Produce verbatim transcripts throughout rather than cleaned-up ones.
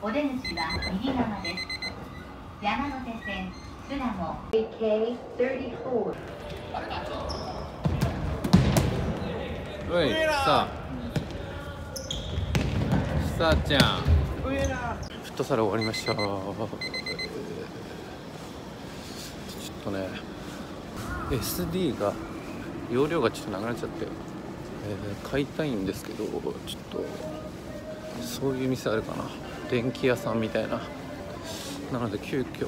お出口は右側です。山手線巣鴨 エーケーさんじゅうよん おい、ささあちゃんフットサル終わりました。ちょっとね エスディー が容量がちょっとなくなっちゃって、えー、買いたいんですけど、ちょっとそういう店あるかな、電気屋さんみたいな。なので急遽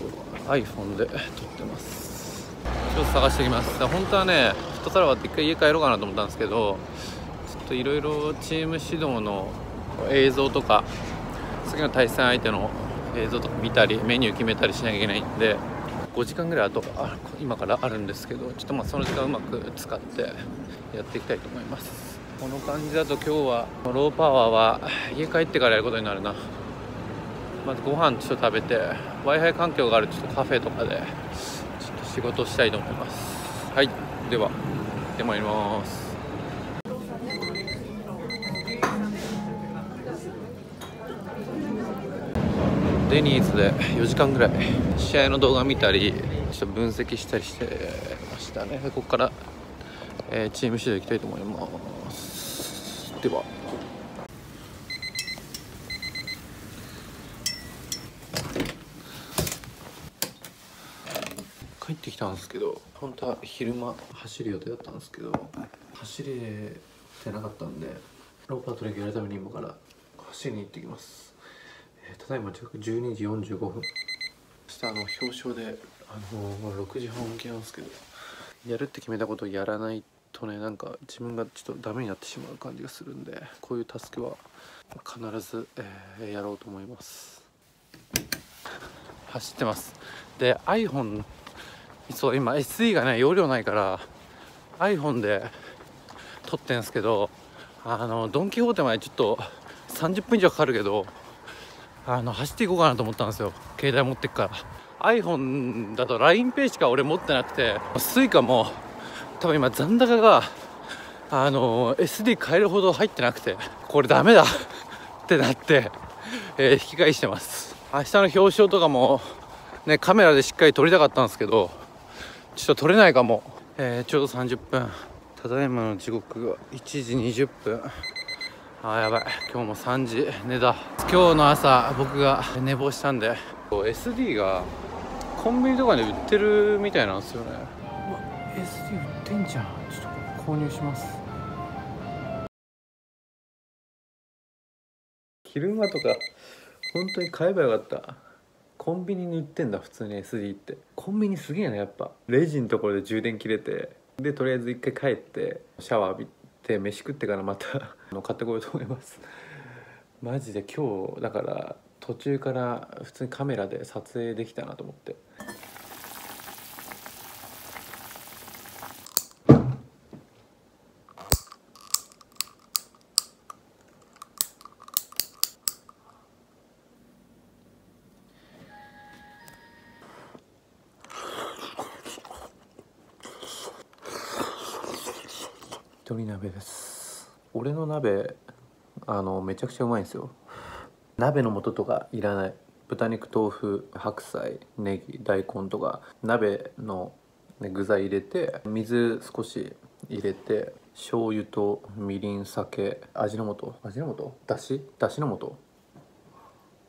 アイフォン で撮ってます。ちょっと探してきます。本当はねフットサル終わって一回家帰ろうかなと思ったんですけど、ちょっといろいろチーム指導の映像とか次の対戦相手の映像とか見たりメニュー決めたりしなきゃいけないんで、ごじかんぐらいあとあ今からあるんですけど、ちょっとまあその時間うまく使ってやっていきたいと思います。この感じだと今日はローパワーは家帰ってからやることになるな。まずご飯ちょっと食べて ワイファイ 環境があるちょっとカフェとかでちょっと仕事したいと思います。はい、では行ってまいります。デニーズでよじかんぐらい試合の動画見たりちょっと分析したりしてましたね。ここから、えー、チーム指導行きたいと思います。では帰ってきたんですけど、本当は昼間走る予定だったんですけど走れてなかったんで、ローパートレーニングやるために今から走りに行ってきます。ただいまじゅうにじよんじゅうごふん。明日あの表彰であのろくじはん起きなんですけど、やるって決めたことをやらないとね、なんか自分がちょっとダメになってしまう感じがするんで、こういうタスクは必ず、えー、やろうと思います。走ってます。で アイフォン そう今 エスイー がね容量ないから アイフォン で撮ってんですけど、あのドン・キホーテまでちょっとさんじゅっぷん以上かかるけど、あの走っていこうかなと思ったんですよ。携帯持ってくから アイフォン だと ラインペイしか俺持ってなくて、 スイカ も多分今残高があの エスディー 買えるほど入ってなくて、これダメだってなって、えー、引き返してます。明日の表彰とかもねカメラでしっかり撮りたかったんですけどちょっと撮れないかも、えー、ちょうどさんじゅっぷん。ただいまの時刻がいちじにじゅっぷん。あーやばい、今日もさんじ寝だ。今日の朝僕が寝坊したんで エスディー がコンビニとかで売ってるみたいなんですよね。うわ エスディー 売ってんじゃん。ちょっと購入します。昼間とか本当に買えばよかった。コンビニに売ってんだ普通に エスディー って。コンビニすげえなやっぱ。レジのところで充電切れて、でとりあえず一回帰ってシャワー浴びてで飯食ってからまた買ってこようと思います。マジで今日だから途中から普通にカメラで撮影できたなと思って。鶏鍋です。俺の鍋あのめちゃくちゃうまいんですよ。鍋の素とかいらない。豚肉、豆腐、白菜、ネギ、大根とか鍋の具材入れて、水少し入れて、醤油とみりん、酒、味の素、味の素だしだしの素、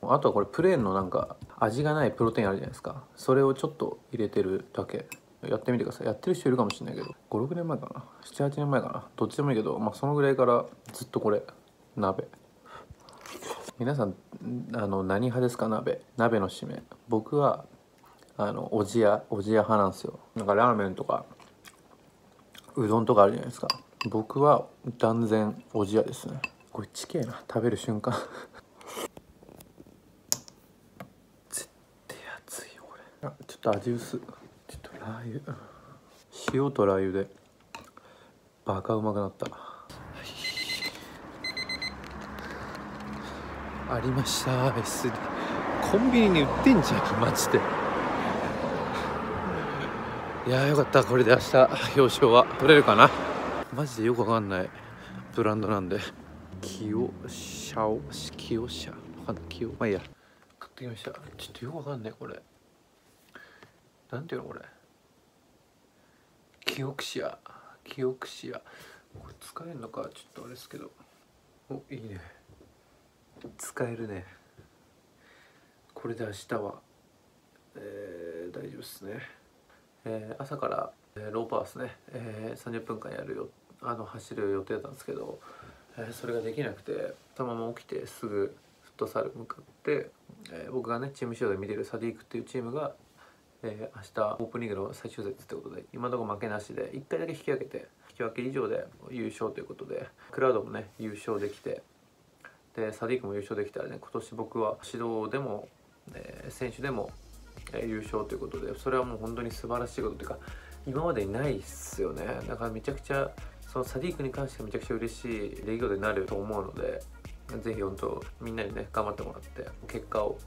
あとはこれプレーンのなんか味がないプロテインあるじゃないですか、それをちょっと入れてるだけ。やってみてください。やってる人いるかもしれないけどごろくねんまえかな、ななはちねんまえかな、どっちでもいいけど、まあ、そのぐらいからずっとこれ鍋。皆さんあの何派ですか？鍋鍋の締め。僕はあのおじやおじや派なんですよ。なんかラーメンとかうどんとかあるじゃないですか。僕は断然おじやですね。これちけえな食べる瞬間絶対熱いよこれ。あちょっと味薄。ラー油、塩とラー油でバカうまくなった、はい、ありました。 エスディー コンビニに売ってんじゃんマジでいやーよかった。これで明日表彰は取れるかな。マジでよくわかんないブランドなんで、キヨシャオキヨシャわかんないキヨまあいいや、買ってきました。ちょっとよくわかんないこれなんていうのこれ、キヨクシアキヨクシアこれ使えるのかちょっとあれですけど、おいいね使えるね。これで明日は、えー、大丈夫ですね。えー、朝から、えー、ローパーですね、えー、さんじゅっぷんかんやるよあの走る予定だったんですけど、えー、それができなくてたまま起きてすぐフットサル向かって、えー、僕がねチーム仕様で見てるサディークっていうチームが、えー、明日オープニングの最終節ってことで今のところ負けなしでいっかいだけ引き分けて引き分け以上で優勝ということで、クラウドもね優勝できて、でサディークも優勝できたらね今年僕は指導でも、えー、選手でも優勝ということで、それはもう本当に素晴らしいことというか今までにないっすよね。だからめちゃくちゃそのサディークに関してはめちゃくちゃ嬉しい出来事になると思うので、ぜひ本当みんなにね頑張ってもらって結果を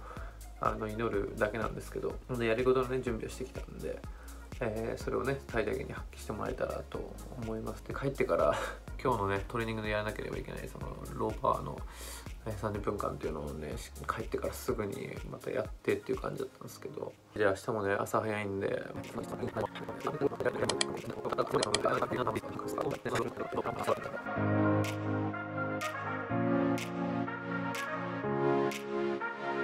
あの祈るだけなんですけど、やりごとのね準備をしてきたんで、えー、それをね最大限に発揮してもらえたらと思います。で帰ってから今日のねトレーニングでやらなければいけないそのローパーのさんじゅっぷんかんっていうのをね帰ってからすぐにまたやってっていう感じだったんですけど、じゃあ明日もね朝早いんで